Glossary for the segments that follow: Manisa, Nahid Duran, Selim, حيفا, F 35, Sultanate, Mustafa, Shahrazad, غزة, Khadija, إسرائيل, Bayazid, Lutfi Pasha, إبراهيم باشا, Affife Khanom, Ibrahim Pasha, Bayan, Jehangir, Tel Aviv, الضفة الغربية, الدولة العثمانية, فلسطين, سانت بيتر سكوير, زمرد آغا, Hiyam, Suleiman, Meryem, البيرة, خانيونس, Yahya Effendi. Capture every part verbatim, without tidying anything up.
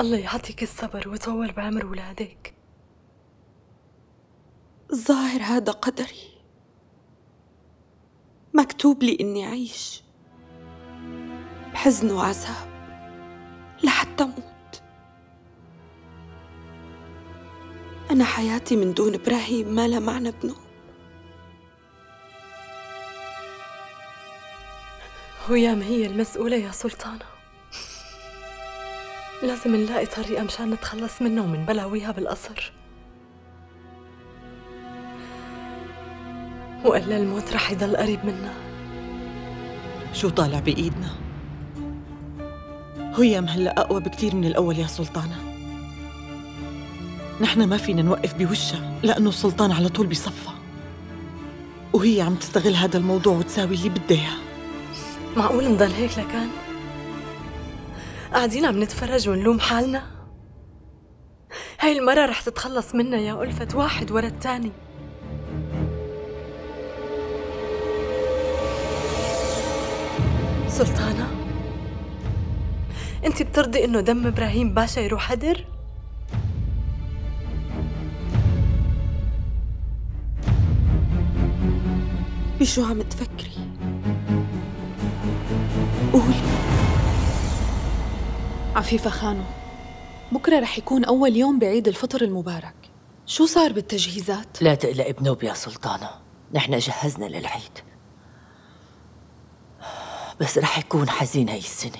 الله يعطيك الصبر ويطول بعمر ولادك. الظاهر هذا قدري، مكتوب لي إني أعيش بحزن وعذاب لحتى أموت. أنا حياتي من دون إبراهيم ما لها معنى بنوم. هيام هي المسؤولة يا سلطانة، لازم نلاقي طريقة مشان نتخلص منه ومن بلاويها بالقصر، وإلا الموت رح يضل قريب منا. شو طالع بإيدنا؟ هيام هلأ أقوى بكتير من الأول يا سلطانة، نحن ما فينا نوقف بوشها لأنه السلطان على طول بيصفى، وهي عم تستغل هذا الموضوع وتساوي اللي بدها. معقول نضل هيك لكان؟ قاعدين عم نتفرج ونلوم حالنا؟ هاي المرة رح تتخلص منا يا ألفت، واحد ورا التاني. سلطانة، أنت بترضي إنه دم إبراهيم باشا يروح هدر؟ بشو عم تفكري؟ قولي. عفيفة خانم، بكرة رح يكون أول يوم بعيد الفطر المبارك، شو صار بالتجهيزات؟ لا تقلق بنوب يا سلطانة، نحن جهزنا للعيد، بس رح يكون حزين هاي السنة.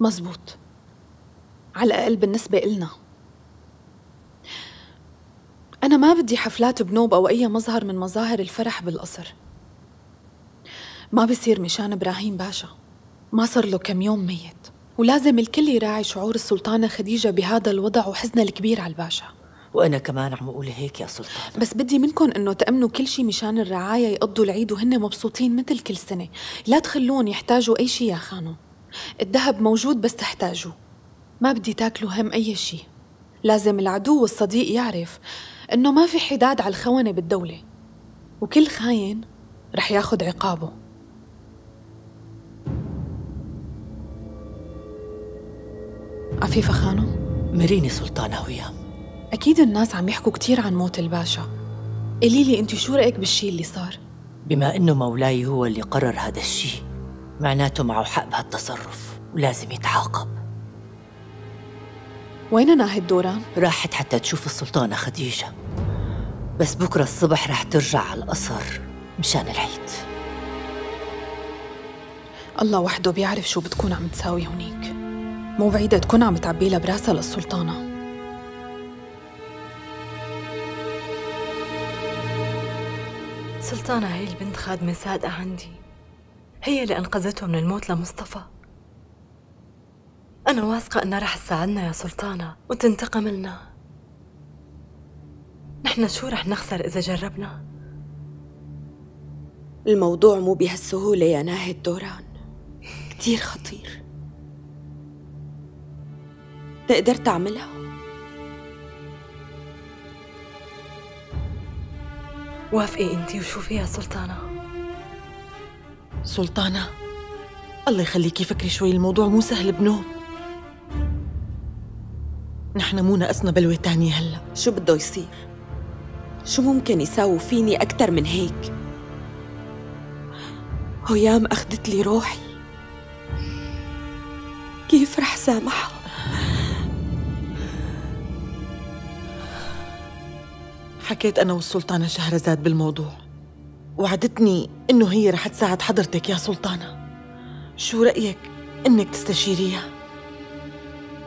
مزبوط، على الأقل بالنسبة إلنا. أنا ما بدي حفلات بنوب أو أي مظهر من مظاهر الفرح بالقصر، ما بصير مشان إبراهيم باشا، ما صار له كم يوم ميت، ولازم الكل يراعي شعور السلطانة خديجة بهذا الوضع وحزنها الكبير على الباشا. وأنا كمان عم أقول هيك يا سلطانة، بس بدي منكم إنه تأمنوا كل شيء مشان الرعاية يقضوا العيد وهن مبسوطين مثل كل سنة، لا تخلون يحتاجوا أي شيء يا خانم، الذهب موجود بس تحتاجوه، ما بدي تاكلوا هم أي شيء، لازم العدو والصديق يعرف إنه ما في حداد على الخونة بالدولة، وكل خاين رح ياخد عقابه. عفيفة خانم، مريني سلطانة هيام، أكيد الناس عم يحكوا كتير عن موت الباشا، قولي لي أنت شو رأيك بالشي اللي صار؟ بما إنه مولاي هو اللي قرر هذا الشي، معناته معه حق بهالتصرف ولازم يتعاقب. وين ناهد دوران؟ راحت حتى تشوف السلطانة خديجة، بس بكرة الصبح رح ترجع على القصر مشان العيد. الله وحده بيعرف شو بتكون عم تساوي هونيك، مو بعيدة تكون عم تعبيلها براسها للسلطانة. سلطانة، هي البنت خادمة صادقة عندي، هي اللي أنقذته من الموت لمصطفى، أنا واثقة إنها رح تساعدنا يا سلطانة وتنتقم لنا. نحن شو رح نخسر إذا جربنا؟ الموضوع مو بهالسهولة يا ناهد دوران، كتير خطير. تقدر تعملها؟ وافقي انتي وشوفي يا سلطانة. سلطانة، الله يخليكي فكري شوي، الموضوع مو سهل بنوم، نحن مو ناقصنا بلوى تانية. هلا شو بده يصير؟ شو ممكن يساووا فيني أكتر من هيك؟ هيام أخدت لي روحي، كيف رح سامحها؟ حكيت أنا والسلطانة شهرزاد بالموضوع، وعدتني إنه هي رح تساعد حضرتك يا سلطانة، شو رأيك إنك تستشيريها؟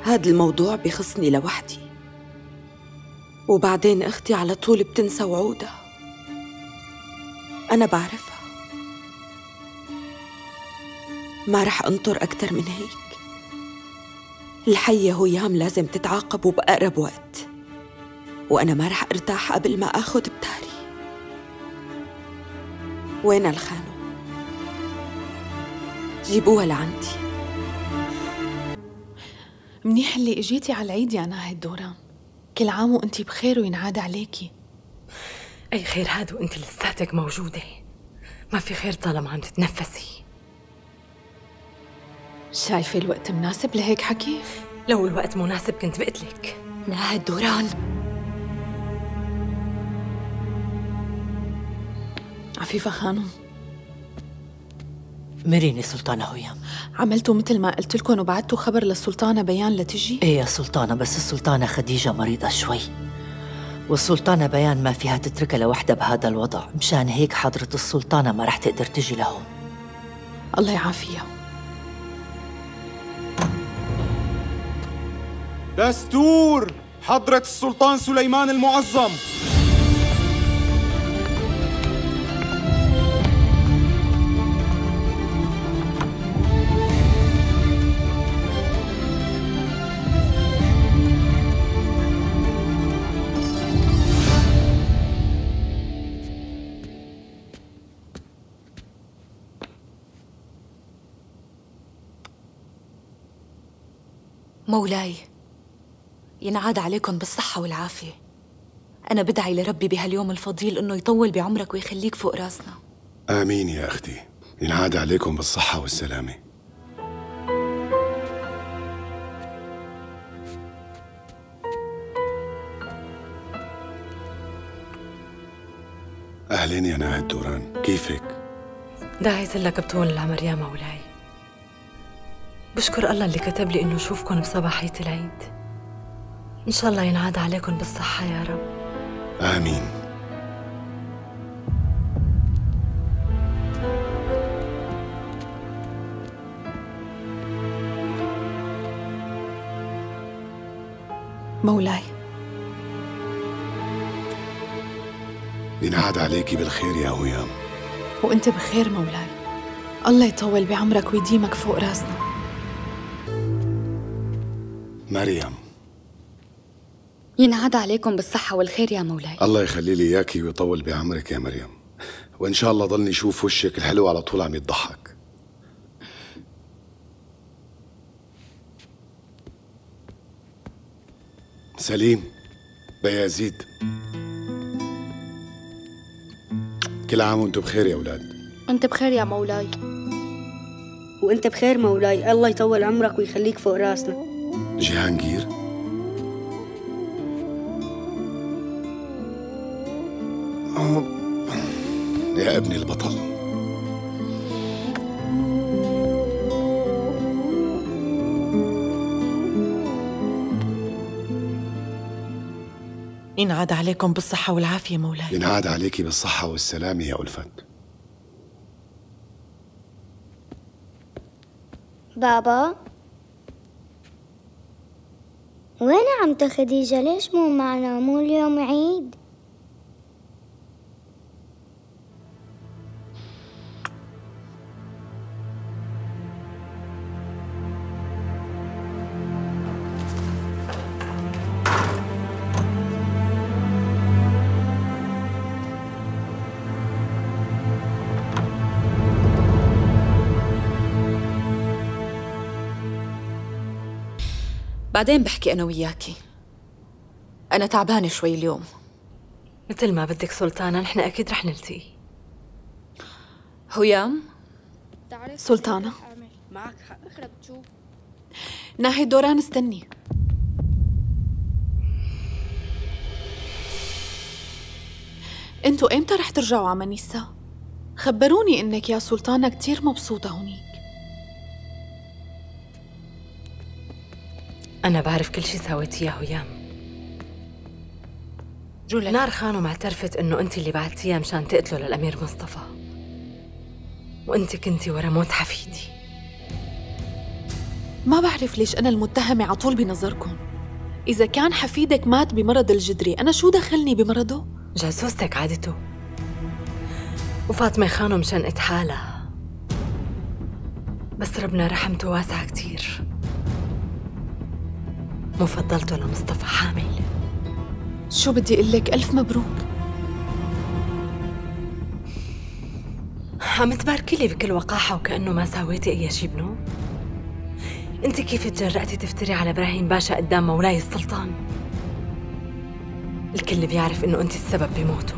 هاد الموضوع بخصني لوحدي، وبعدين أختي على طول بتنسى وعودها، أنا بعرفها، ما رح أنطر أكتر من هيك، الحية هيام لازم تتعاقب وبأقرب وقت، وأنا ما رح أرتاح قبل ما آخذ بتاري. وين الخانو؟ جيبوها لعندي. منيح اللي إجيتي على العيد يا ناهد دوران، كل عام وأنتي بخير وينعاد عليكي. أي خير هاد وأنتي لساتك موجودة، ما في خير طالما عم تتنفسي. شايفة الوقت مناسب لهيك حكي؟ لو الوقت مناسب كنت بقتلك. ناهد دوران، عفيفة خانم، مريني سلطانة هيام. عملتوا مثل ما قلت لكم وبعتوا خبر للسلطانة بيان لتجي؟ ايه يا سلطانة، بس السلطانة خديجة مريضة شوي، والسلطانة بيان ما فيها تتركها لوحدها بهذا الوضع، مشان هيك حضرة السلطانة ما رح تقدر تجي لهون. الله يعافيها. دستور حضرة السلطان سليمان المعظم. مولاي، ينعاد عليكم بالصحة والعافية. أنا بدعي لربي بهاليوم الفضيل إنه يطول بعمرك ويخليك فوق راسنا. آمين يا أختي، ينعاد عليكم بالصحة والسلامة. أهلين يا ناهد دوران، كيفك؟ داعي لك بطول العمر يا مولاي. بشكر الله اللي كتب لي إنه أشوفكم بصباحية العيد. إن شاء الله ينعاد عليكم بالصحة يا رب. آمين. مولاي، ينعاد عليكي بالخير يا هيام. وأنت بخير مولاي، الله يطول بعمرك ويديمك فوق راسنا. مريم، ينعاد عليكم بالصحة والخير يا مولاي. الله يخلي لي إياكي ويطول بعمرك يا مريم، وإن شاء الله ضلني أشوف وشك الحلو على طول عم يضحك. سليم، بيازيد، كل عام وأنتم بخير يا أولاد. أنت بخير يا مولاي. وأنت بخير مولاي، الله يطول عمرك ويخليك فوق راسنا. جهانجير، يا ابني البطل. ينعاد عليكم بالصحة والعافية مولاي. ينعاد عليكي بالصحة والسلامة يا ألفت. بابا، وين عمتي خديجة؟ ليش مو معنا؟ مو اليوم عيد؟ بعدين بحكي أنا وياكي. أنا تعبانة شوي اليوم. مثل ما بدك سلطانة، نحن أكيد رح نلتقي. هيام، سلطانة، معك حق. اخرب تشوف ناهد دوران، استني. أنتوا إمتى رح ترجعوا على منيسة؟ خبروني إنك يا سلطانة كتير مبسوطة هونيك. أنا بعرف كل شي سويت يا هيام. نار خانم اعترفت إنه أنت اللي بعتيها مشان تقتله للأمير مصطفى، وأنت كنتي ورا موت حفيدي. ما بعرف ليش أنا المتهمة على طول بنظركم. إذا كان حفيدك مات بمرض الجدري، أنا شو دخلني بمرضه؟ جاسوستك عادته، وفاطمة خانم شنقت حالها، بس ربنا رحمته واسعة كتير. مفضلته لمصطفى حامل. شو بدي اقول لك، ألف مبروك. عم تباركي لي بكل وقاحة وكأنه ما سويتي أي شيء بنوم. أنت كيف تجرأتي تفتري على إبراهيم باشا قدام مولاي السلطان؟ الكل بيعرف إنه أنت السبب بموته.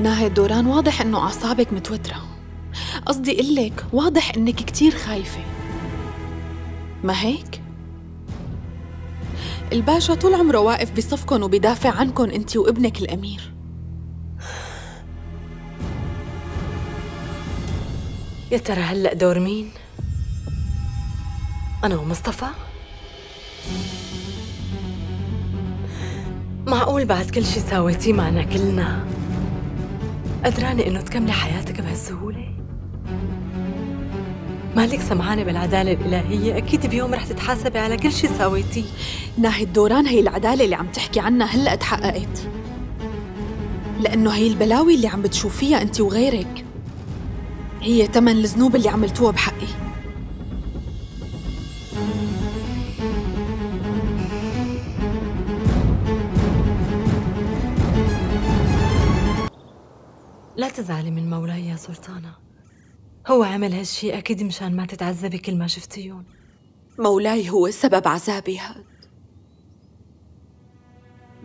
ناهد دوران، واضح إنه أعصابك متوترة. قصدي أقول لك، واضح إنك كتير خايفة. ما هيك؟ الباشا طول عمره واقف بصفكن وبدافع عنكن انت وابنك الأمير. يا ترى هلأ دور مين؟ أنا ومصطفى؟ معقول بعد كل شي ساويتيه معنا كلنا قدرانة إنه تكملي حياتك بهالسهولة؟ مالك سمعانة بالعدالة الإلهية، أكيد بيوم رح تتحاسبي على كل شي ساويتيه. ناهد دوران، هي العدالة اللي عم تحكي عنها هلأ اتحققت، لأنه هي البلاوي اللي عم بتشوفيها أنت وغيرك هي تمن الذنوب اللي عملتوها بحقي. لا تزعلي من مولاي يا سلطانة، هو عمل هالشي أكيد مشان ما تتعذبي كل ما شفتيهم. مولاي هو سبب عذابي هاد،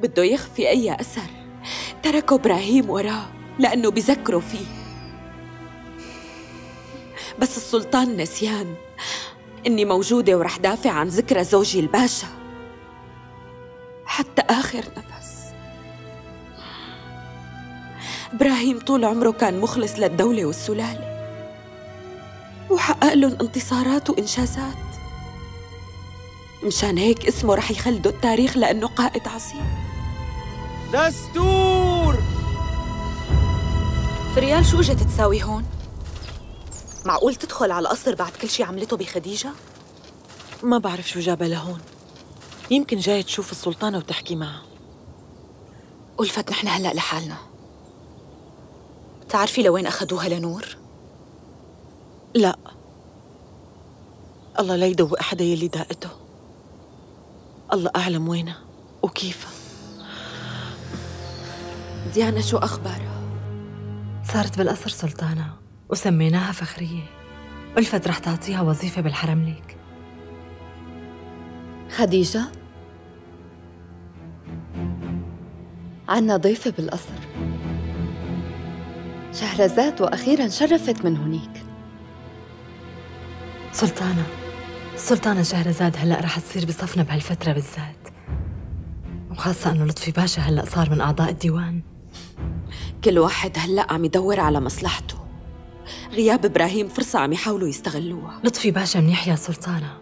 بده يخفي أي أثر تركه إبراهيم وراه لأنه بذكره فيه، بس السلطان نسيان إني موجودة ورح دافع عن ذكرى زوجي الباشا حتى آخر نفس. إبراهيم طول عمره كان مخلص للدولة والسلالة وحقق لهم انتصارات وإنجازات، مشان هيك اسمه رح يخلده التاريخ لأنه قائد عظيم. دستور فريال، شو إجت تساوي هون؟ معقول تدخل على القصر بعد كل شي عملته بخديجة؟ ما بعرف شو جابها لهون، يمكن جاي تشوف السلطانة وتحكي معها. ألفت نحن هلأ لحالنا. بتعرفي لوين أخدوها لنور؟ لا، الله لا يدوق حدا يلي داقته، الله أعلم وينها وكيفها. ديانا شو أخبارها؟ صارت بالقصر سلطانة وسميناها فخرية، ألفت رح تعطيها وظيفة بالحرم ليك. خديجة؟ عنا ضيفة بالقصر شهرزاد، وأخيراً شرفت من هنيك. سلطانة، السلطانة شهرزاد هلأ رح تصير بصفنا بهالفترة بالذات، وخاصة أنه لطفي باشا هلأ صار من أعضاء الديوان. كل واحد هلأ عم يدور على مصلحته، غياب إبراهيم فرصة عم يحاولوا يستغلوها. لطفي باشا منيح يا سلطانة،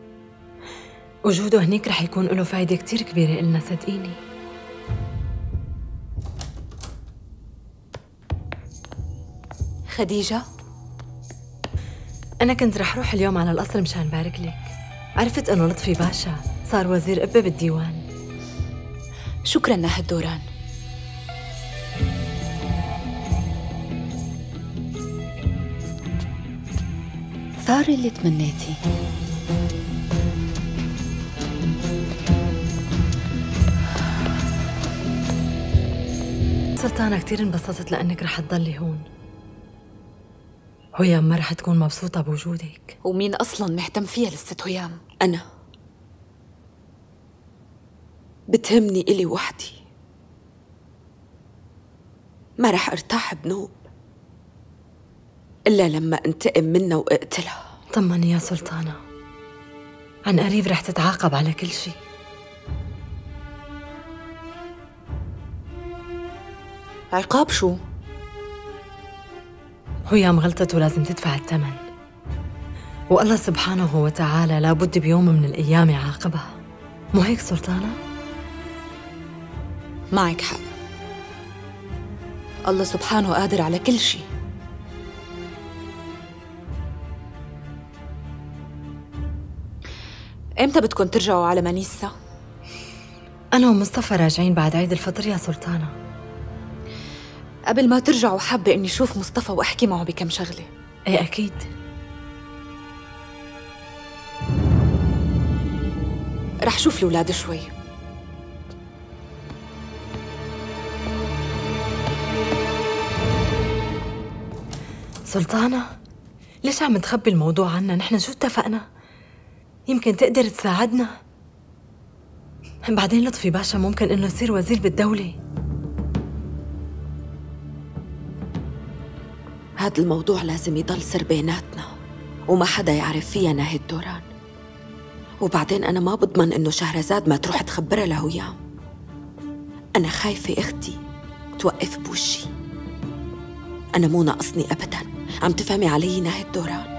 وجوده هنيك رح يكون له فايدة كتير كبيرة إلنا، صدقيني. خديجة؟ أنا كنت رح روح اليوم على القصر مشان بارك لك، عرفت إنه لطفي باشا صار وزير قبة بالديوان. شكراً ناهد دوران. صار اللي تمنيتي. سلطانة، كتير انبسطت لأنك رح تضلي هون، هيام ما رح تكون مبسوطة بوجودك. ومين أصلاً مهتم فيها للست هيام؟ أنا بتهمني إلي وحدي، ما رح ارتاح بنوب إلا لما انتقم منها وأقتلها. طمني يا سلطانة، عن قريب رح تتعاقب على كل شي. عقاب شو؟ هيام غلطت ولازم تدفع الثمن، والله سبحانه وتعالى لابد بيوم من الأيام يعاقبها، مو هيك سلطانة؟ معك حق، الله سبحانه قادر على كل شي. إمتى بدكن ترجعوا على منيسة؟ أنا ومصطفى راجعين بعد عيد الفطر يا سلطانة. قبل ما ترجعوا حابة إني أشوف مصطفى وأحكي معه بكم شغلة. إيه أكيد. رح شوف الأولاد شوي. سلطانة، ليش عم تخبي الموضوع عنا؟ نحن شو اتفقنا؟ يمكن تقدر تساعدنا. بعدين لطفي باشا ممكن إنه يصير وزير بالدولة. هاد الموضوع لازم يضل سر بيناتنا وما حدا يعرف فيها ناهد دوران، وبعدين أنا ما بضمن إنه شهرزاد ما تروح تخبرها لهيام. أنا خايفة أختي توقف بوشي. أنا مو ناقصني أبداً، عم تفهمي علي ناهد دوران؟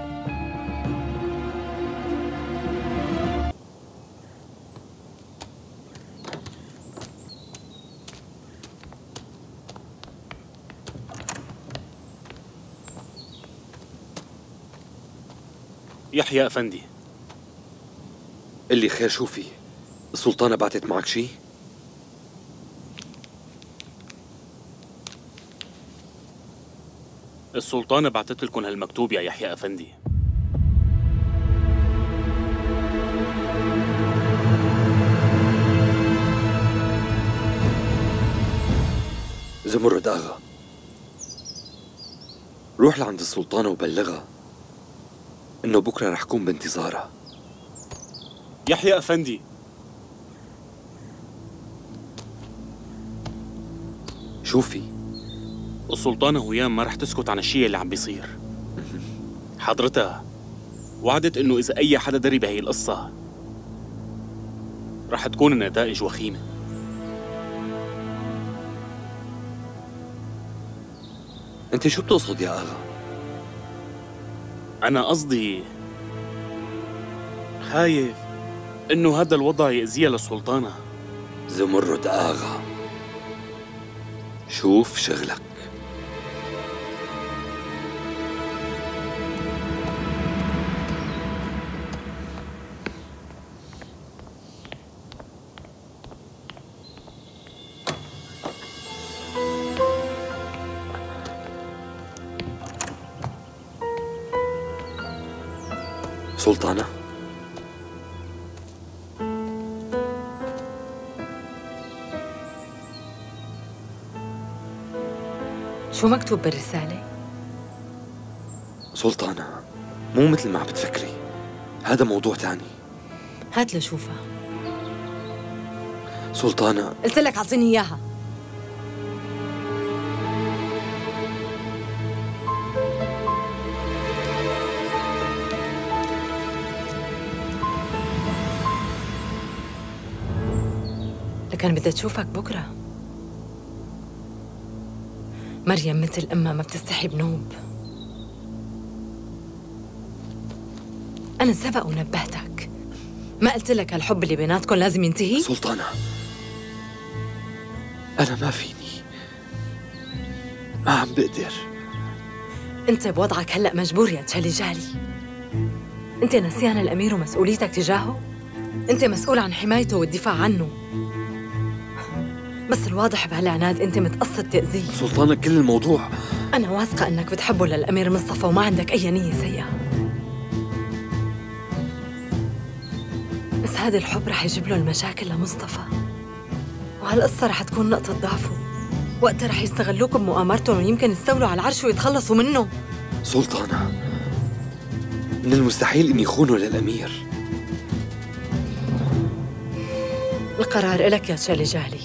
يحيى أفندي اللي خير، شو في؟ السلطانة بعتت معك شي؟ السلطانة بعتت لكم هالمكتوب يا يحيى أفندي. زمرد آغا، روح لعند السلطانة وبلغها إنه بكرة رح كون بانتظارها. يحيى أفندي، شوفي السلطانة هيام ما رح تسكت عن الشيء اللي عم بيصير. حضرتها وعدت إنه إذا أي حدا دري بهي القصة رح تكون النتائج وخيمة. أنت شو بتقصد يا آغا؟ أنا قصدي خايف إنه هذا الوضع يأذيها للسلطانة. زمرد آغا، شوف شغلك. سلطانة، شو مكتوب بالرسالة؟ سلطانة، مو مثل ما عم بتفكري، هذا موضوع تاني. هات لشوفها. سلطانة، قلت لك اعطيني اياها. كان بدها تشوفك بكره. مريم مثل امها ما بتستحي بنوب. انا سبق ونبهتك، ما قلت لك هالحب اللي بيناتكم لازم ينتهي؟ سلطانة، انا ما فيني، ما عم بقدر. انت بوضعك هلا مجبور يا تشالي جالي. انت نسيان الامير ومسؤوليتك تجاهه. انت مسؤول عن حمايته والدفاع عنه، بس الواضح بهالعناد انت متقصد تأذيه. سلطانة، كل الموضوع انا واثقة انك بتحبه للامير مصطفى وما عندك اي نية سيئة، بس هذا الحب رح يجيب له المشاكل لمصطفى، وهالقصة رح تكون نقطة ضعفه. وقتها رح يستغلوك بمؤامرتهم ويمكن يستولوا على العرش ويتخلصوا منه. سلطانة، من المستحيل ان يخونوا للامير. القرار الك يا تشالي جهلي،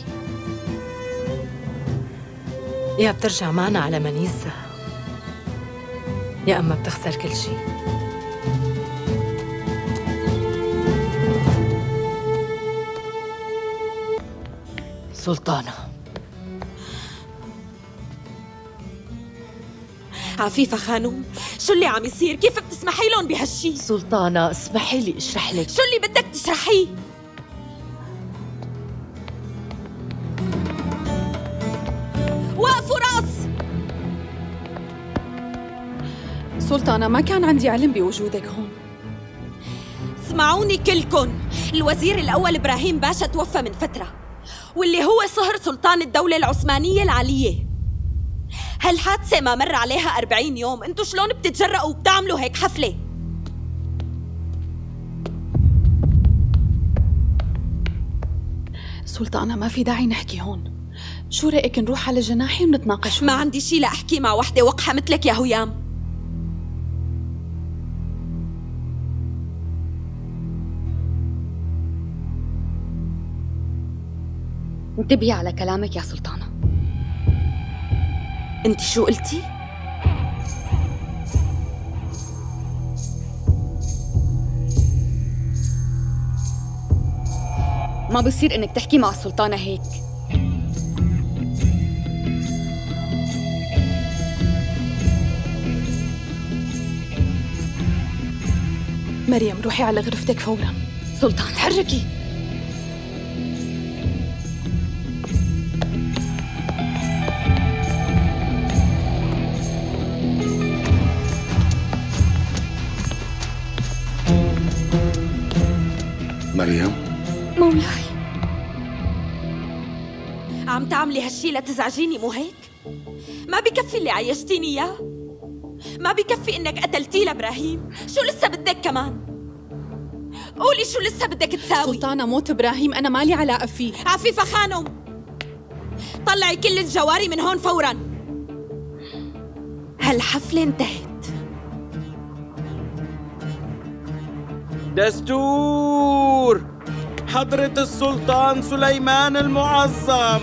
يا بترجع معنا على منيسة يا أما بتخسر كل شيء. سلطانة، عفيفة خانوم، شو اللي عم يصير؟ كيف بتسمحي لهم بهالشي؟ سلطانة، اسمحي لي اشرح لك. شو اللي بدك تشرحيه؟ سلطانة، ما كان عندي علم بوجودك هون. اسمعوني كلكن، الوزير الأول إبراهيم باشا توفى من فترة، واللي هو صهر سلطان الدولة العثمانية العلية. هالحادثة ما مر عليها أربعين يوم، انتو شلون بتتجرأوا وبتعملوا هيك حفلة؟ سلطانة، ما في داعي نحكي هون. شو رأيك نروح على جناحي ونتناقش؟ ما عندي شي لأحكي مع وحدة وقحة مثلك يا هيام. انتبهي على كلامك يا سلطانة. انت شو قلتي؟ ما بصير انك تحكي مع السلطانة هيك. مريم روحي على غرفتك فورا. سلطان تحركي. مريم مولاي عم تعملي هالشي لتزعجيني مو هيك؟ ما بكفي اللي عيشتيني اياه؟ ما بكفي انك قتلتيه لابراهيم؟ شو لسه بدك كمان؟ قولي شو لسه بدك تساوي؟ سلطانة موت ابراهيم انا مالي علاقة فيه. عفيفة خانم طلعي كل الجواري من هون فورا. هالحفلة انتهت. دستور حضرة السلطان سليمان المعظم.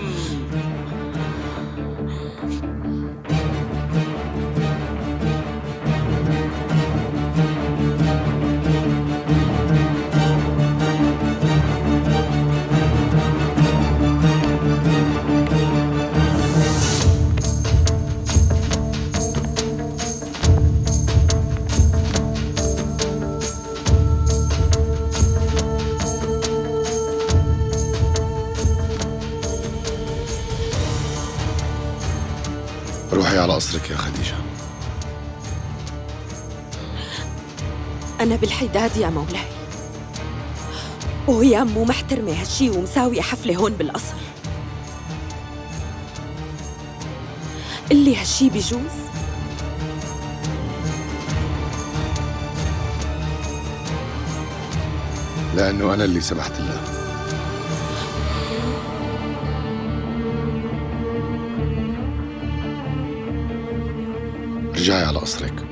قصرك يا خديجة. أنا بالحداد يا مولاي، وهيام مو محترمة هالشي ومساوية حفلة هون بالقصر. اللي هالشي بيجوز؟ لأنه أنا اللي سمحت لها. رجعي على قصرك.